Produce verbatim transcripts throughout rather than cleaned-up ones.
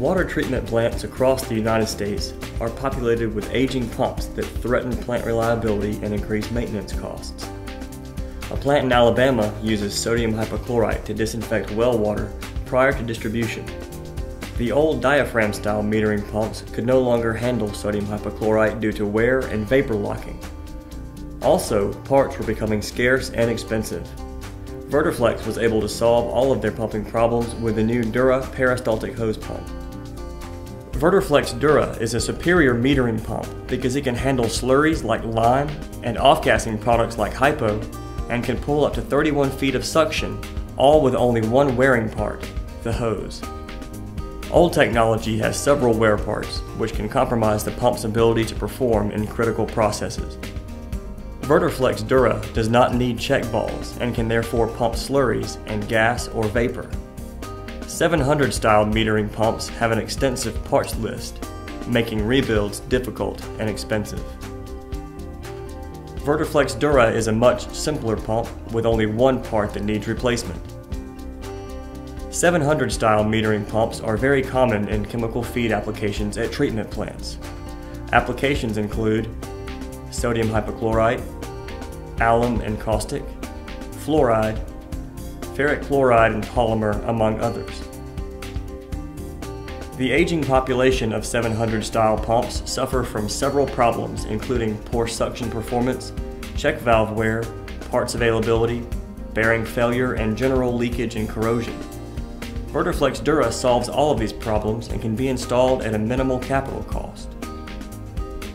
Water treatment plants across the United States are populated with aging pumps that threaten plant reliability and increase maintenance costs. A plant in Alabama uses sodium hypochlorite to disinfect well water prior to distribution. The old diaphragm-style metering pumps could no longer handle sodium hypochlorite due to wear and vapor locking. Also, parts were becoming scarce and expensive. Vertiflex was able to solve all of their pumping problems with the new Dura peristaltic hose pump. Verderflex Dura is a superior metering pump because it can handle slurries like lime and off-gassing products like hypo, and can pull up to thirty-one feet of suction, all with only one wearing part, the hose. Old technology has several wear parts, which can compromise the pump's ability to perform in critical processes. Verderflex Dura does not need check balls and can therefore pump slurries and gas or vapor. seven hundred style metering pumps have an extensive parts list, making rebuilds difficult and expensive. Verderflex Dura is a much simpler pump with only one part that needs replacement. seven hundred style metering pumps are very common in chemical feed applications at treatment plants. Applications include sodium hypochlorite, alum and caustic, fluoride, ferric chloride and polymer, among others. The aging population of seven hundred style pumps suffer from several problems, including poor suction performance, check valve wear, parts availability, bearing failure, and general leakage and corrosion. Verderflex Dura solves all of these problems and can be installed at a minimal capital cost.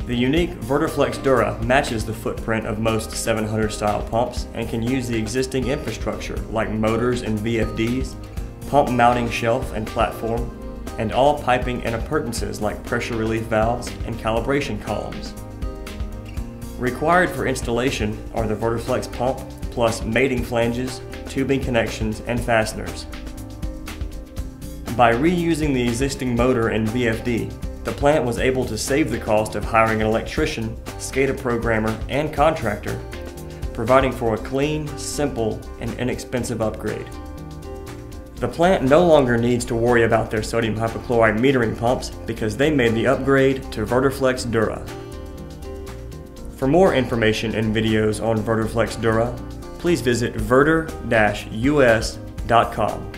The unique Verderflex Dura matches the footprint of most seven hundred style pumps and can use the existing infrastructure like motors and V F Ds, pump mounting shelf and platform, and all piping and appurtenances like pressure relief valves and calibration columns. Required for installation are the Verderflex pump plus mating flanges, tubing connections, and fasteners. By reusing the existing motor and V F D, the plant was able to save the cost of hiring an electrician, SCADA programmer, and contractor, providing for a clean, simple, and inexpensive upgrade. The plant no longer needs to worry about their sodium hypochlorite metering pumps because they made the upgrade to Verderflex Dura. For more information and videos on Verderflex Dura, please visit verder dash U S dot com.